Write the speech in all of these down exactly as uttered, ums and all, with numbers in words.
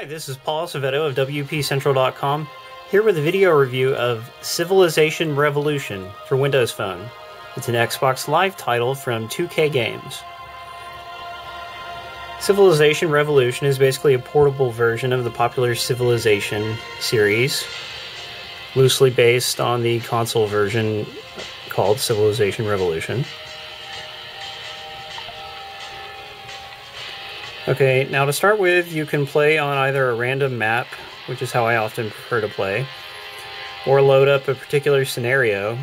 Hi, this is Paul Acevedo of W P Central dot com, here with a video review of Civilization Revolution for Windows Phone. It's an Xbox Live title from two K Games. Civilization Revolution is basically a portable version of the popular Civilization series, loosely based on the console version called Civilization Revolution. Okay, now to start with, you can play on either a random map, which is how I often prefer to play, or load up a particular scenario.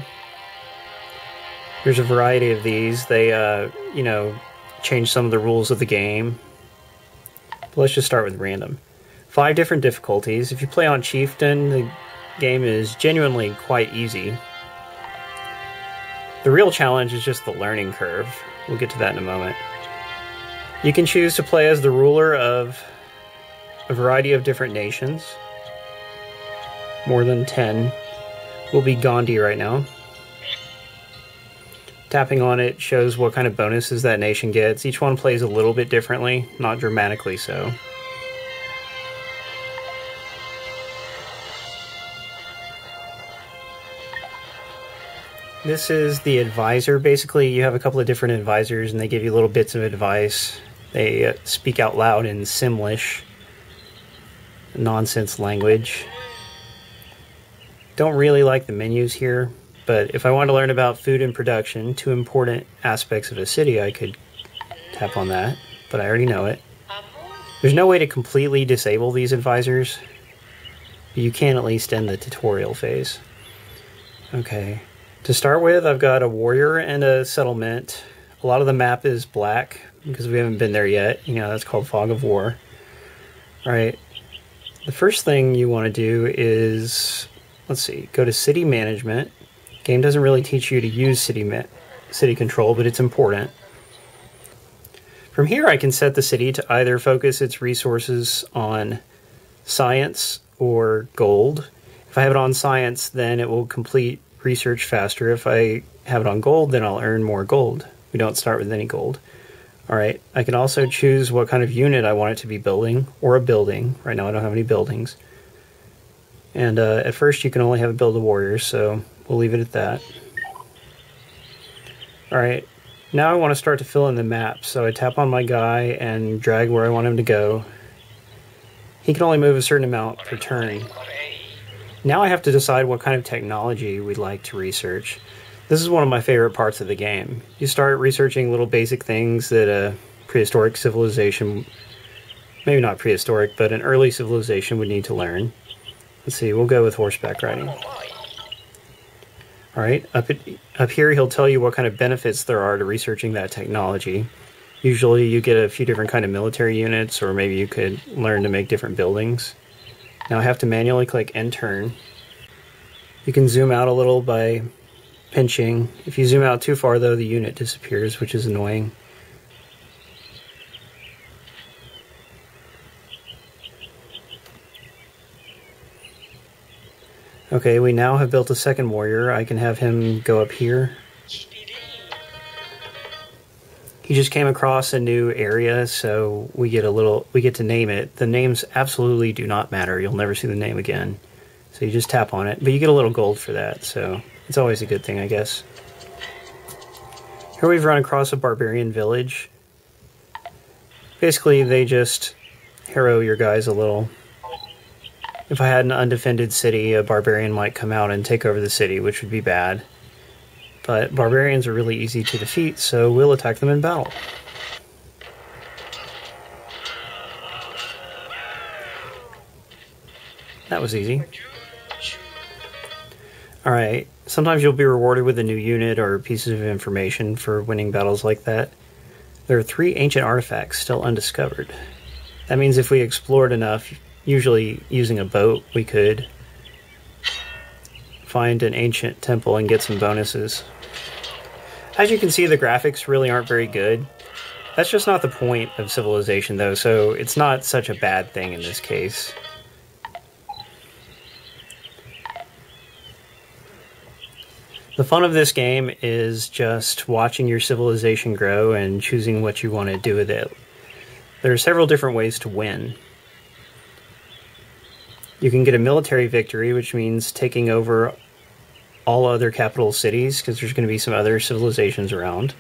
There's a variety of these. They, uh, you know, change some of the rules of the game. But let's just start with random. Five different difficulties. If you play on Chieftain, the game is genuinely quite easy. The real challenge is just the learning curve. We'll get to that in a moment. You can choose to play as the ruler of a variety of different nations. More than ten. We'll be Gandhi right now. Tapping on it shows what kind of bonuses that nation gets. Each one plays a little bit differently, not dramatically so. This is the advisor. Basically, you have a couple of different advisors and they give you little bits of advice. They speak out loud in Simlish, nonsense language. Don't really like the menus here, but if I wanted to learn about food and production, two important aspects of a city, I could tap on that, but I already know it. There's no way to completely disable these advisors, but you can at least end the tutorial phase. Okay. To start with, I've got a warrior and a settlement. A lot of the map is black because we haven't been there yet. You know, that's called Fog of War. All right. The first thing you want to do is, let's see, go to city management. The game doesn't really teach you to use city ma city control, but it's important. From here, I can set the city to either focus its resources on science or gold. If I have it on science, then it will complete research faster. If I have it on gold, then I'll earn more gold. We don't start with any gold. Alright, I can also choose what kind of unit I want it to be building, or a building. Right now I don't have any buildings. And uh, at first you can only have it build a warrior, so we'll leave it at that. Alright, now I want to start to fill in the map, so I tap on my guy and drag where I want him to go. He can only move a certain amount per turn. Now I have to decide what kind of technology we'd like to research. This is one of my favorite parts of the game. You start researching little basic things that a prehistoric civilization, maybe not prehistoric, but an early civilization would need to learn. Let's see, we'll go with horseback riding. Alright, up, at, up here he'll tell you what kind of benefits there are to researching that technology. Usually you get a few different kind of military units, or maybe you could learn to make different buildings. Now I have to manually click and turn. You can zoom out a little by pinching. If you zoom out too far though, the unit disappears, which is annoying. Okay, we now have built a second warrior. I can have him go up here. He just came across a new area, so we get a little, we get to name it. The names absolutely do not matter. You'll never see the name again. So you just tap on it, but you get a little gold for that, so it's always a good thing, I guess. Here we've run across a barbarian village. Basically, they just harrow your guys a little. If I had an undefended city, a barbarian might come out and take over the city, which would be bad. But barbarians are really easy to defeat, so we'll attack them in battle. That was easy. Alright, sometimes you'll be rewarded with a new unit or pieces of information for winning battles like that. There are three ancient artifacts still undiscovered. That means if we explored enough, usually using a boat, we could find an ancient temple and get some bonuses. As you can see, the graphics really aren't very good. That's just not the point of Civilization, though, so it's not such a bad thing in this case. The fun of this game is just watching your civilization grow and choosing what you want to do with it. There are several different ways to win. You can get a military victory, which means taking over all other capital cities, because there's going to be some other civilizations around.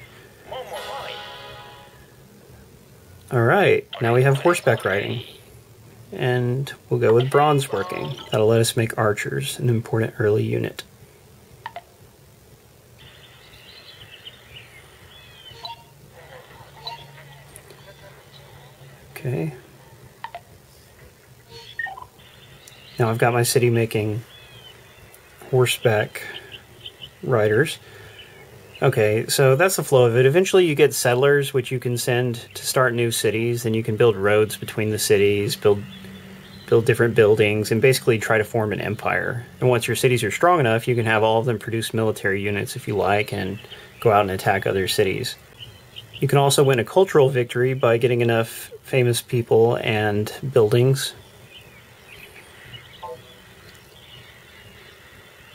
Alright, now we have horseback riding. And we'll go with bronze working. That'll let us make archers, an important early unit. Okay. Now I've got my city making horseback riders. Okay, so that's the flow of it. Eventually you get settlers, which you can send to start new cities, and you can build roads between the cities, build build different buildings, and basically try to form an empire. And once your cities are strong enough, you can have all of them produce military units if you like, and go out and attack other cities. You can also win a cultural victory by getting enough famous people and buildings.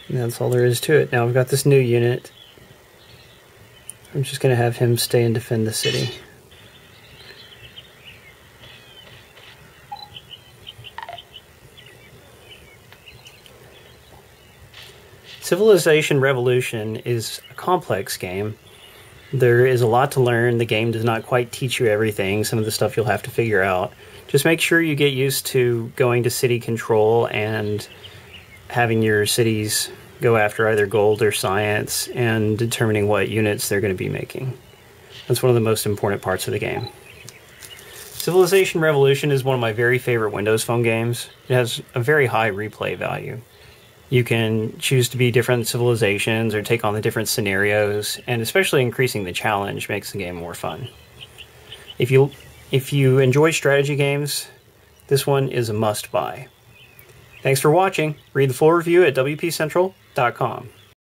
And that's all there is to it. Now we've got this new unit. I'm just going to have him stay and defend the city. Civilization Revolution is a complex game. There is a lot to learn. The game does not quite teach you everything. Some of the stuff you'll have to figure out. Just make sure you get used to going to city control and having your cities go after either gold or science, and determining what units they're going to be making. That's one of the most important parts of the game. Civilization Revolution is one of my very favorite Windows Phone games. It has a very high replay value. You can choose to be different civilizations or take on the different scenarios, and especially increasing the challenge makes the game more fun. If you, if you enjoy strategy games, this one is a must-buy. Thanks for watching. Read the full review at W P Central dot com.